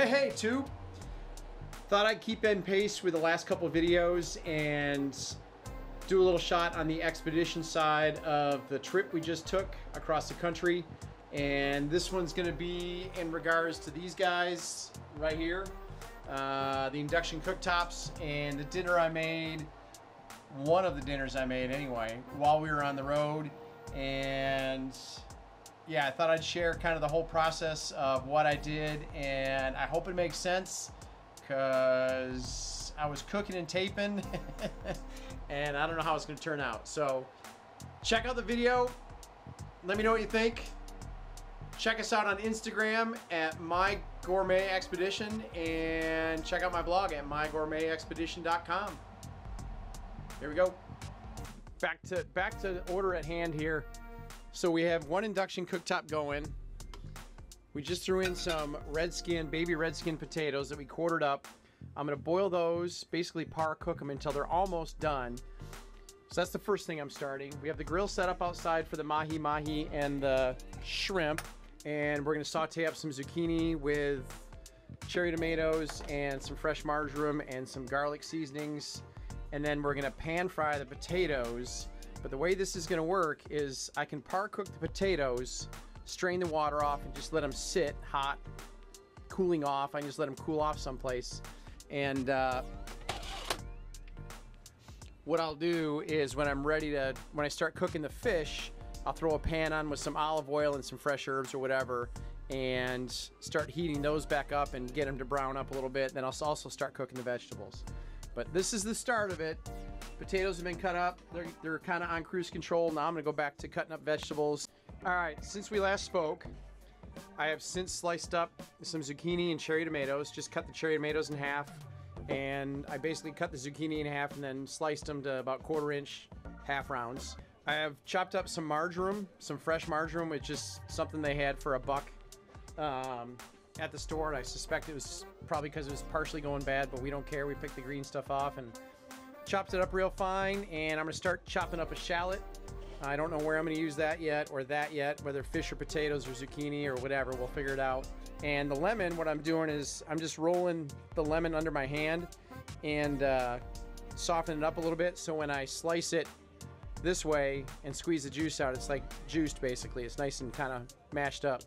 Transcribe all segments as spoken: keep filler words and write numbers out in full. Hey, hey, Tube! Thought I'd keep in pace with the last couple of videos and do a little shot on the expedition side of the trip we just took across the country. And this one's gonna be in regards to these guys right here, uh, the induction cooktops and the dinner I made, one of the dinners I made anyway, while we were on the road. And yeah, I thought I'd share kind of the whole process of what I did, and I hope it makes sense because I was cooking and taping and I don't know how it's gonna turn out. So check out the video, let me know what you think. Check us out on Instagram at my gourmet expedition and check out my blog at my gourmet expedition dot com. Here we go. Back to, back to order at hand here. So we have one induction cooktop going. We just threw in some red skin, baby red skin potatoes that we quartered up. I'm gonna boil those, basically par cook them until they're almost done. So that's the first thing I'm starting. We have the grill set up outside for the mahi-mahi and the shrimp. And we're gonna saute up some zucchini with cherry tomatoes and some fresh marjoram and some garlic seasonings. And then we're gonna pan fry the potatoes. But the way this is gonna work is I can par cook the potatoes, strain the water off and just let them sit hot, cooling off. I can just let them cool off someplace. And uh, what I'll do is when I'm ready to, when I start cooking the fish, I'll throw a pan on with some olive oil and some fresh herbs or whatever and start heating those back up and get them to brown up a little bit. Then I'll also start cooking the vegetables. But this is the start of it. Potatoes have been cut up. They're, they're kind of on cruise control. Now I'm gonna go back to cutting up vegetables. All right, since we last spoke, I have since sliced up some zucchini and cherry tomatoes. Just cut the cherry tomatoes in half. And I basically cut the zucchini in half and then sliced them to about quarter inch, half rounds. I have chopped up some marjoram, some fresh marjoram, which is something they had for a buck um, at the store. And I suspect it was probably because it was partially going bad, but we don't care. We picked the green stuff off and chopped it up real fine, and I'm gonna start chopping up a shallot. I don't know where I'm gonna use that yet or that yet, whether fish or potatoes or zucchini or whatever, we'll figure it out. And the lemon, what I'm doing is I'm just rolling the lemon under my hand and uh, softening it up a little bit, so when I slice it this way and squeeze the juice out, it's like juiced basically. It's nice and kind of mashed up.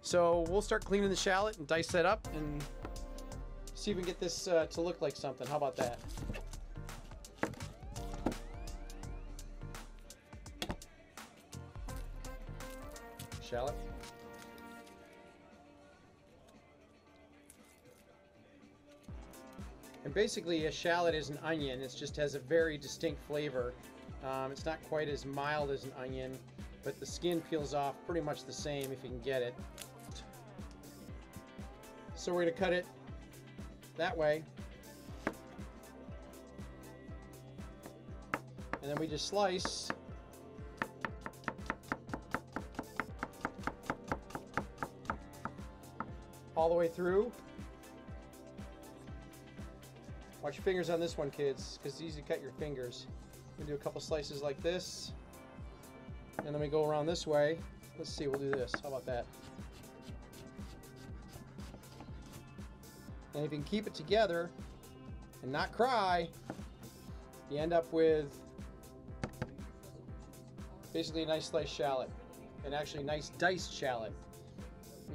So we'll start cleaning the shallot and dice that up and see if we can get this uh, to look like something. How about that? Shallot. And basically a shallot is an onion. It just has a very distinct flavor. Um, it's not quite as mild as an onion, but the skin peels off pretty much the same if you can get it. So we're gonna cut it that way. And then we just slice all the way through. Watch your fingers on this one, kids, because it's easy to cut your fingers. We do a couple slices like this, and then we go around this way. Let's see, we'll do this. How about that? And if you can keep it together and not cry, you end up with basically a nice sliced shallot, and actually a nice diced shallot.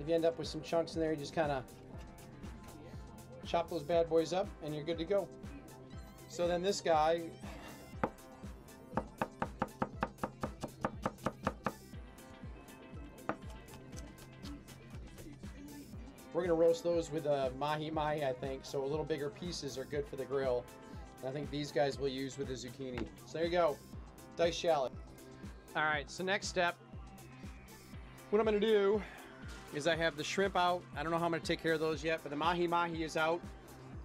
If you end up with some chunks in there, you just kind of chop those bad boys up and you're good to go. So then this guy, we're gonna roast those with a mahi-mahi, I think. So a little bigger pieces are good for the grill. And I think these guys we'll use with the zucchini. So there you go, diced shallot. All right, so next step, what I'm gonna do is I have the shrimp out. I don't know how I'm gonna take care of those yet, but the mahi-mahi is out,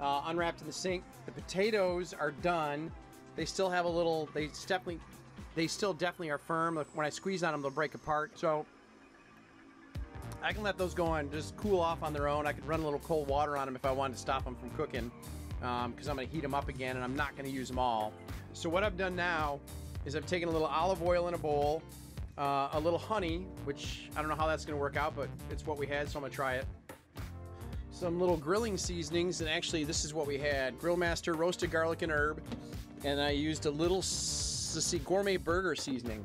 uh, unwrapped in the sink. The potatoes are done. They still have a little, they definitely, they still definitely are firm. When I squeeze on them, they'll break apart. So I can let those go on, just cool off on their own. I could run a little cold water on them if I wanted to stop them from cooking, um, because I'm gonna heat them up again and I'm not gonna use them all. So what I've done now is I've taken a little olive oil in a bowl, Uh, a little honey, which I don't know how that's gonna work out, but it's what we had, so I'm gonna try it. some little grilling seasonings, and actually this is what we had: Grill Master roasted garlic and herb, and I used a little see gourmet burger seasoning.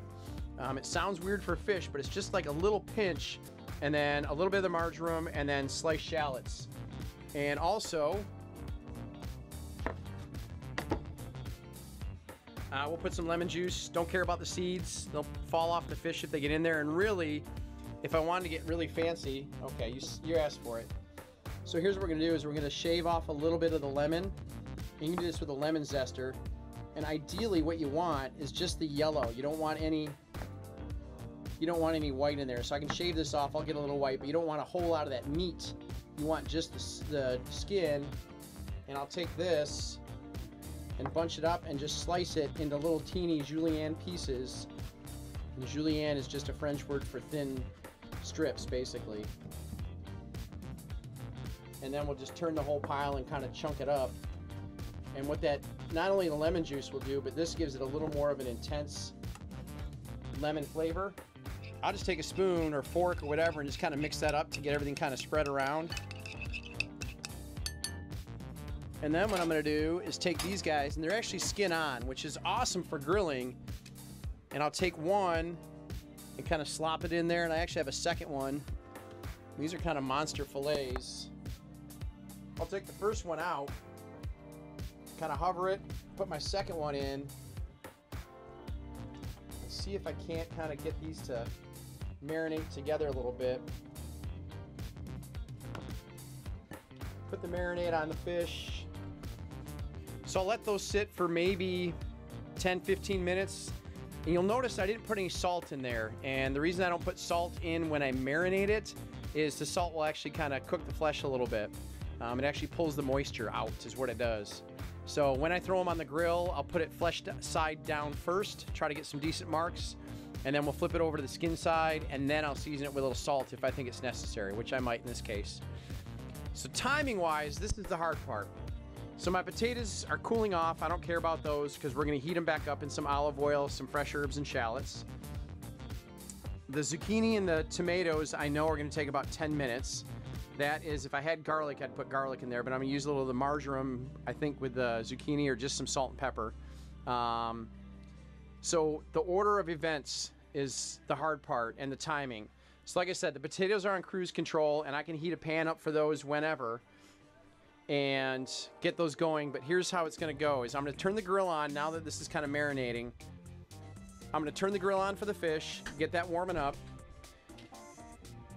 Um, it sounds weird for fish, but it's just like a little pinch, and then a little bit of the marjoram, and then sliced shallots, and also Uh, we'll put some lemon juice. Don't care about the seeds. They'll fall off the fish if they get in there. And really, if I wanted to get really fancy, okay, you, you asked for it. So here's what we're gonna do is we're gonna shave off a little bit of the lemon. You can do this with a lemon zester. And ideally what you want is just the yellow. You don't want any, you don't want any white in there. So I can shave this off, I'll get a little white, but you don't want a whole lot of that meat. You want just the, the skin. And I'll take this and bunch it up and just slice it into little teeny julienne pieces. And julienne is just a French word for thin strips, basically. And then we'll just turn the whole pile and kind of chunk it up. And what that, not only the lemon juice will do, but this gives it a little more of an intense lemon flavor. I'll just take a spoon or fork or whatever and just kind of mix that up to get everything kind of spread around. And then what I'm gonna do is take these guys, and they're actually skin on, which is awesome for grilling. And I'll take one and kind of slop it in there, and I actually have a second one. These are kind of monster fillets. I'll take the first one out, kind of hover it, put my second one in. Let's see if I can't kind of get these to marinate together a little bit. Put the marinade on the fish. So I'll let those sit for maybe ten, fifteen minutes. And you'll notice I didn't put any salt in there. And the reason I don't put salt in when I marinate it is the salt will actually kind of cook the flesh a little bit. Um, it actually pulls the moisture out is what it does. So when I throw them on the grill, I'll put it flesh side down first, try to get some decent marks, and then we'll flip it over to the skin side, and then I'll season it with a little salt if I think it's necessary, which I might in this case. So timing-wise, this is the hard part. So my potatoes are cooling off. I don't care about those because we're gonna heat them back up in some olive oil, some fresh herbs and shallots. The zucchini and the tomatoes I know are gonna take about ten minutes. That is, if I had garlic, I'd put garlic in there, but I'm gonna use a little of the marjoram, I think, with the zucchini, or just some salt and pepper. Um, so the order of events is the hard part, and the timing. So like I said, the potatoes are on cruise control, and I can heat a pan up for those whenever and get those going. But here's how it's gonna go is I'm gonna turn the grill on now that this is kind of marinating. I'm gonna turn the grill on for the fish, get that warming up.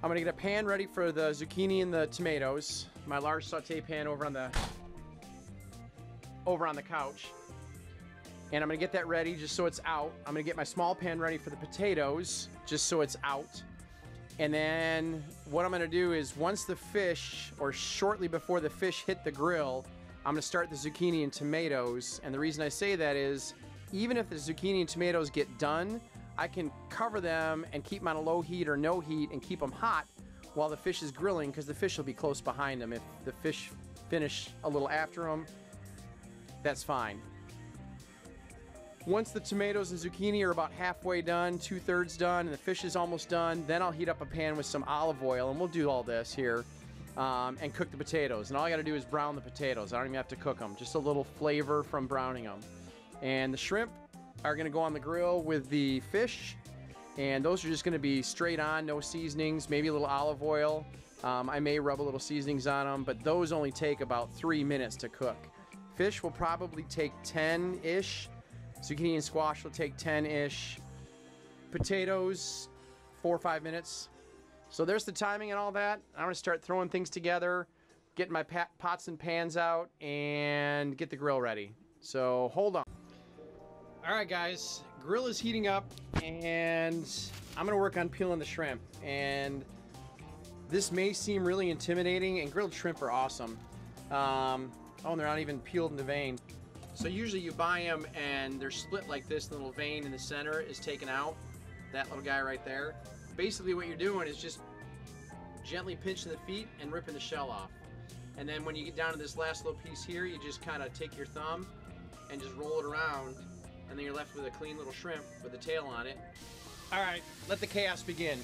I'm gonna get a pan ready for the zucchini and the tomatoes, my large saute pan over on the over on the couch. And I'm gonna get that ready just so it's out. I'm gonna get my small pan ready for the potatoes just so it's out. And then what I'm gonna do is once the fish, or shortly before the fish hit the grill, I'm gonna start the zucchini and tomatoes. And the reason I say that is, even if the zucchini and tomatoes get done, I can cover them and keep them on a low heat or no heat and keep them hot while the fish is grilling, because the fish will be close behind them. If the fish finish a little after them, that's fine. Once the tomatoes and zucchini are about halfway done, two-thirds done, and the fish is almost done, then I'll heat up a pan with some olive oil, and we'll do all this here, um, and cook the potatoes. And all I gotta do is brown the potatoes. I don't even have to cook them, just a little flavor from browning them. And the shrimp are gonna go on the grill with the fish, and those are just gonna be straight on, no seasonings, maybe a little olive oil. Um, I may rub a little seasonings on them, but those only take about three minutes to cook. Fish will probably take ten-ish. Zucchini and squash will take ten-ish. Potatoes, four or five minutes. So there's the timing and all that. I'm gonna start throwing things together, getting my pots and pans out, and get the grill ready. So hold on. All right, guys, grill is heating up, and I'm gonna work on peeling the shrimp. And this may seem really intimidating, and grilled shrimp are awesome. Um, oh, and they're not even peeled in the vein. So usually you buy them and they're split like this, the little vein in the center is taken out, that little guy right there. Basically what you're doing is just gently pinching the feet and ripping the shell off. And then when you get down to this last little piece here, you just kind of take your thumb and just roll it around, and then you're left with a clean little shrimp with a tail on it. All right, let the chaos begin.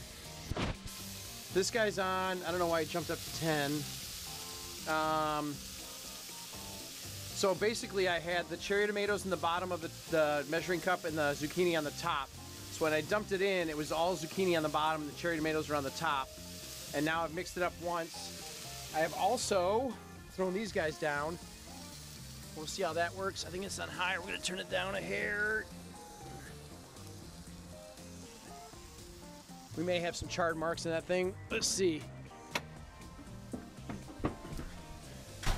This guy's on, I don't know why he jumped up to ten. Um, so basically I had the cherry tomatoes in the bottom of the, the measuring cup and the zucchini on the top. So when I dumped it in, it was all zucchini on the bottom and the cherry tomatoes were on the top. And now I've mixed it up once. I have also thrown these guys down. We'll see how that works. I think it's on high. We're gonna turn it down a hair. We may have some charred marks in that thing. Let's see.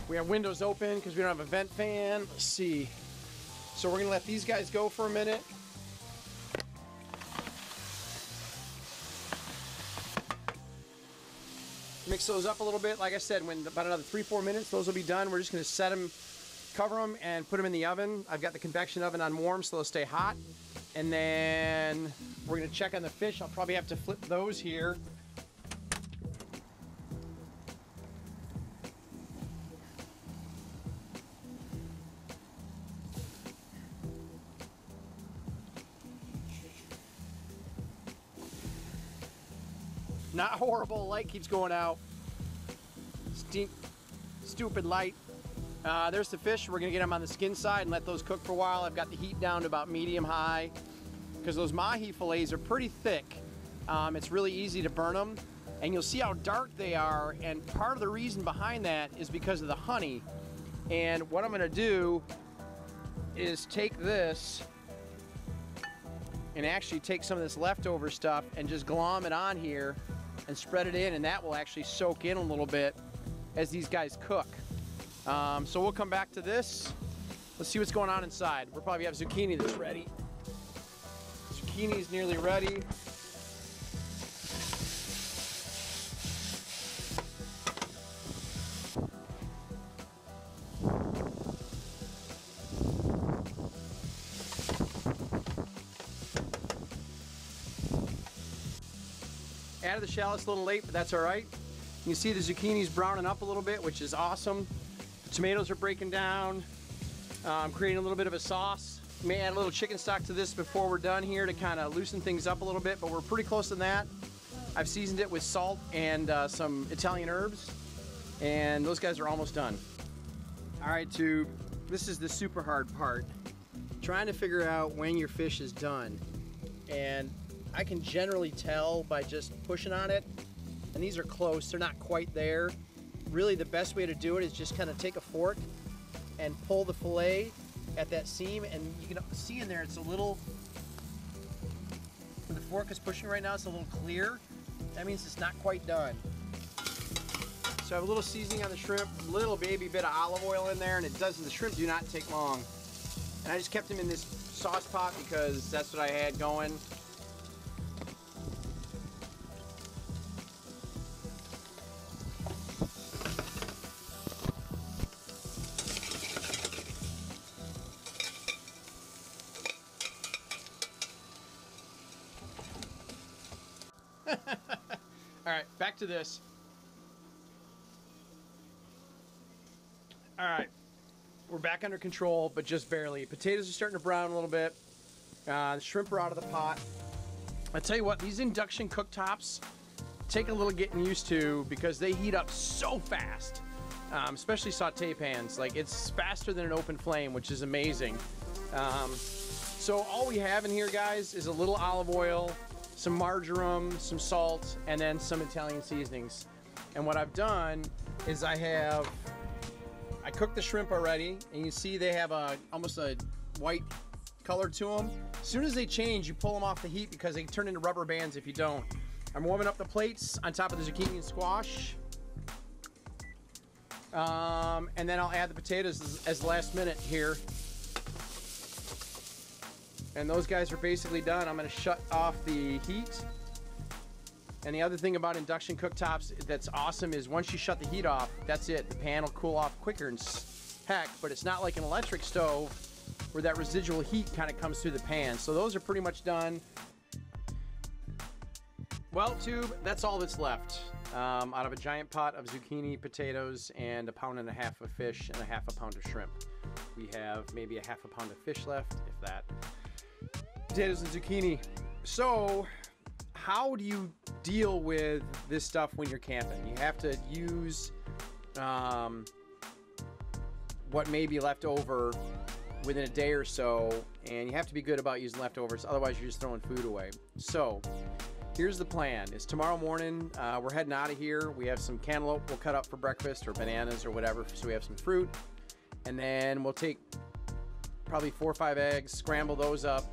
We have windows open because we don't have a vent fan. Let's see. So we're gonna let these guys go for a minute. Mix those up a little bit. Like I said, when about another three, four minutes, those will be done. We're just gonna set them, cover them, and put them in the oven. I've got the convection oven on warm, so they'll stay hot. And then we're gonna check on the fish. I'll probably have to flip those here. Not horrible, light keeps going out. Stink, stupid light. Uh, there's the fish. We're gonna get them on the skin side and let those cook for a while. I've got the heat down to about medium high because those mahi fillets are pretty thick. Um, it's really easy to burn them, and you'll see how dark they are. And part of the reason behind that is because of the honey. And what I'm gonna do is take this and actually take some of this leftover stuff and just glom it on here and spread it in, and that will actually soak in a little bit as these guys cook. Um, so we'll come back to this. Let's see what's going on inside. We'll probably have zucchini that's ready. Zucchini is nearly ready. Added the shallots a little late, but that's all right. You can see the zucchini's browning up a little bit, which is awesome. The tomatoes are breaking down. Um, creating a little bit of a sauce. May add a little chicken stock to this before we're done here to kind of loosen things up a little bit, but we're pretty close to that. I've seasoned it with salt and uh, some Italian herbs, and those guys are almost done. All right, tube, this is the super hard part. Trying to figure out when your fish is done. And I can generally tell by just pushing on it, and these are close, they're not quite there. Really the best way to do it is just kind of take a fork and pull the fillet at that seam, and you can see in there it's a little, when the fork is pushing right now, it's a little clear. That means it's not quite done. So I have a little seasoning on the shrimp, little baby bit of olive oil in there, and it doesn't, the shrimp do not take long. And I just kept them in this sauce pot because that's what I had going. Alright, back to this. Alright, we're back under control, but just barely. Potatoes are starting to brown a little bit. Uh, the shrimp are out of the pot. I tell you what, these induction cooktops take a little getting used to because they heat up so fast, um, especially saute pans. Like, it's faster than an open flame, which is amazing. Um, so all we have in here, guys, is a little olive oil, some marjoram, some salt, and then some Italian seasonings. And what I've done is I have, I cooked the shrimp already, and you see they have a almost a white color to them. As soon as they change, you pull them off the heat because they turn into rubber bands if you don't. I'm warming up the plates on top of the zucchini and squash. Um, and then I'll add the potatoes as, as last minute here. And those guys are basically done. I'm gonna shut off the heat. And the other thing about induction cooktops that's awesome is once you shut the heat off, that's it. The pan will cool off quicker and heck, but it's not like an electric stove where that residual heat kind of comes through the pan. So those are pretty much done. Well, tube, that's all that's left um, out of a giant pot of zucchini, potatoes, and a pound and a half of fish and a half a pound of shrimp. We have maybe a half a pound of fish left, if that. Potatoes and zucchini. So how do you deal with this stuff when you're camping? You have to use um, what may be left over within a day or so, and you have to be good about using leftovers, otherwise you're just throwing food away. So here's the plan. It's tomorrow morning, uh, we're heading out of here. We have some cantaloupe we'll cut up for breakfast, or bananas or whatever, so we have some fruit. And then we'll take probably four or five eggs, scramble those up,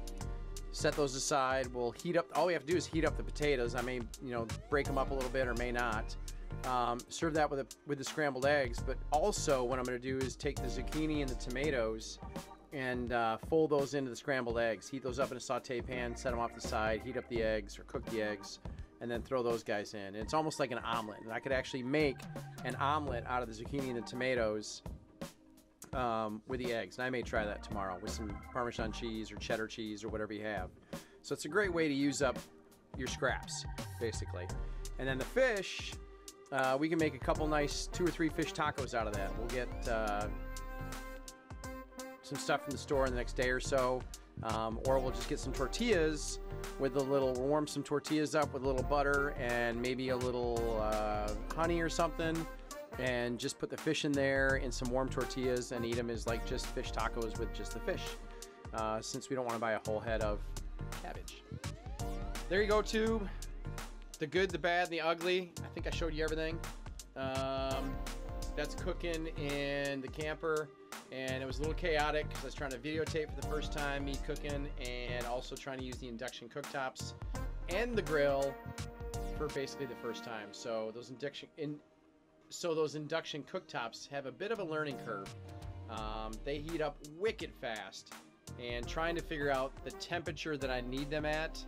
set those aside. We'll heat up, all we have to do is heat up the potatoes. I may, you know, break them up a little bit or may not. Um, serve that with, a, with the scrambled eggs, but also what I'm gonna do is take the zucchini and the tomatoes and uh, fold those into the scrambled eggs, heat those up in a saute pan, set them off the side, heat up the eggs or cook the eggs, and then throw those guys in. And it's almost like an omelet. And I could actually make an omelet out of the zucchini and the tomatoes um, with the eggs. And I may try that tomorrow with some Parmesan cheese or cheddar cheese or whatever you have. So it's a great way to use up your scraps, basically. And then the fish, uh, we can make a couple nice two or three fish tacos out of that. We'll get uh, some stuff from the store in the next day or so, um, or we'll just get some tortillas with a little, warm some tortillas up with a little butter and maybe a little uh, honey or something, and just put the fish in there in some warm tortillas and eat them as like just fish tacos with just the fish, uh, since we don't want to buy a whole head of cabbage. There you go, Tube. The good, the bad, and the ugly. I think I showed you everything. Um, that's cooking in the camper. And it was a little chaotic because I was trying to videotape for the first time me cooking, and also trying to use the induction cooktops and the grill for basically the first time. So those induction in, so those induction cooktops have a bit of a learning curve. Um, they heat up wicked fast, and trying to figure out the temperature that I need them at,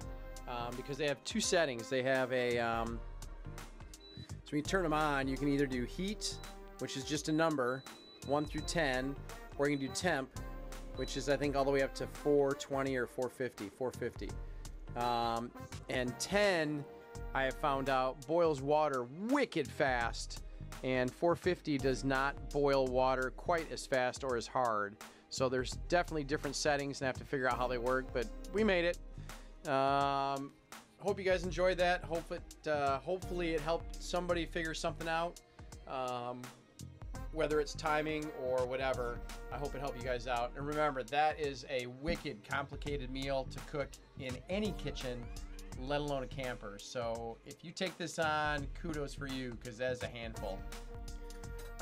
um, because they have two settings. They have a um, so when you turn them on, you can either do heat, which is just a number, one through ten, or you can do temp, which is I think all the way up to four twenty or four fifty, four fifty. Um, and ten, I have found out, boils water wicked fast, and four fifty does not boil water quite as fast or as hard. So there's definitely different settings, and I have to figure out how they work, but we made it. Um, hope you guys enjoyed that. Hope it, uh, hopefully it helped somebody figure something out. Um, whether it's timing or whatever, I hope it helped you guys out. And remember, that is a wicked complicated meal to cook in any kitchen, let alone a camper. So if you take this on, kudos for you, because that is a handful.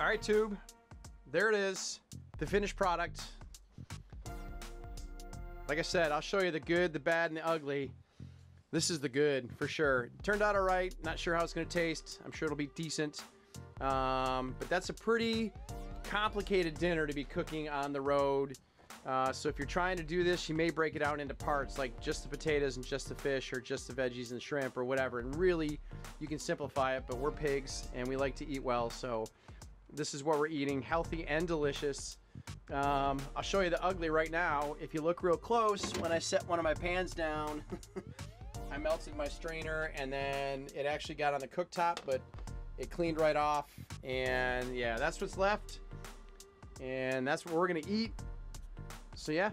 All right, Tube, there it is, the finished product. Like I said, I'll show you the good, the bad, and the ugly. This is the good, for sure. It turned out all right. Not sure how it's gonna taste. I'm sure it'll be decent. Um, but that's a pretty complicated dinner to be cooking on the road. Uh, so if you're trying to do this, you may break it out into parts, like just the potatoes and just the fish, or just the veggies and shrimp or whatever. And really, you can simplify it, but we're pigs and we like to eat well. So this is what we're eating, healthy and delicious. Um, I'll show you the ugly right now. If you look real close, when I set one of my pans down, I melted my strainer, and then it actually got on the cooktop, but it cleaned right off. And yeah, that's what's left, and that's what we're gonna eat. So yeah.